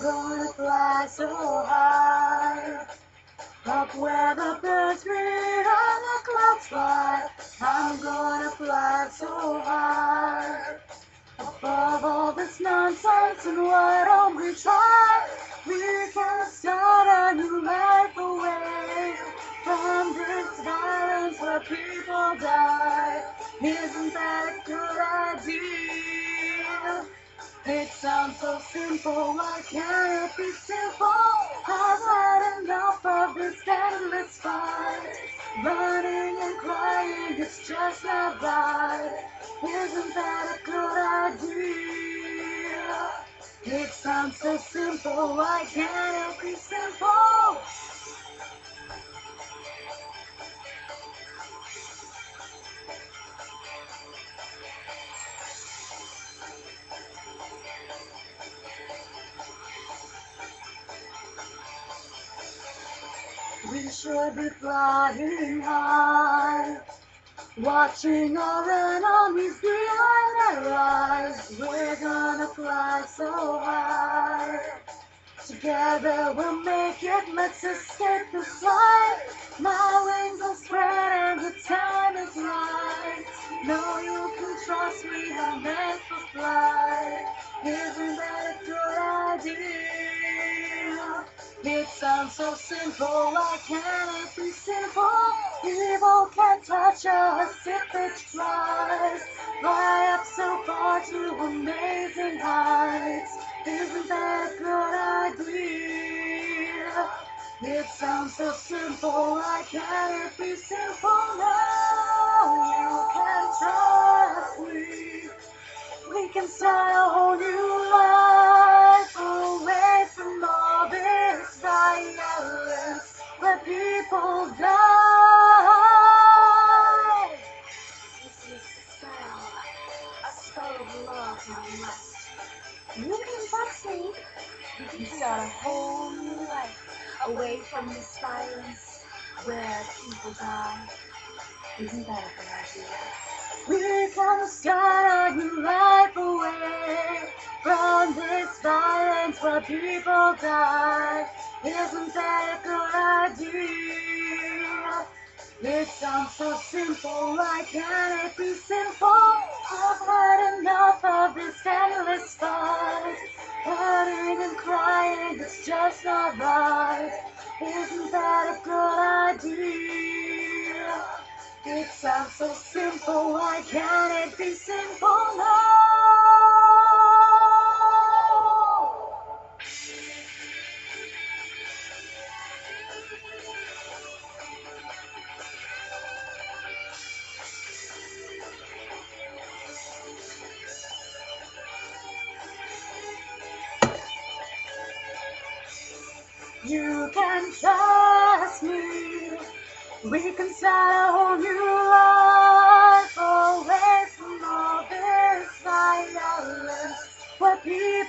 gonna fly so high, up where the birds read and the clouds fly. I'm gonna fly so high, above all this nonsense, and why don't we try? We can start a new life away from this violence where people die. Isn't that a good idea? It sounds so simple, why can't it be simple? I've had enough of this endless fight. Running and crying, it's just not right. Isn't that a good idea? It sounds so simple, why can't it be simple? We should be flying high, watching our enemies behind their eyes. We're gonna fly so high, together we'll make it. Let's escape the flight. My wings are spread and the time is right. No, you can trust we are meant for flight. Isn't that a good idea? It sounds so simple, why can't it be simple? Evil can't touch us if it tries. Fly up so far to amazing heights. Isn't that a good idea? It sounds so simple, why can't it be simple? No, you can trust me. We can start a whole new life away from all this violence where people die. This is a spell of love and lust. You can trust me. You can start a whole new life away from this violence where people die. Isn't that a good idea? We can start a new life away from this violence where people die. Isn't that a good idea? It sounds so simple, why can't it be simple? I've had enough of this endless fight. Hurting and crying, it's just not right. Isn't that a good idea? It sounds so simple, why can't it be simple? No. You can trust me. We can start a whole new life away from all this violence. What people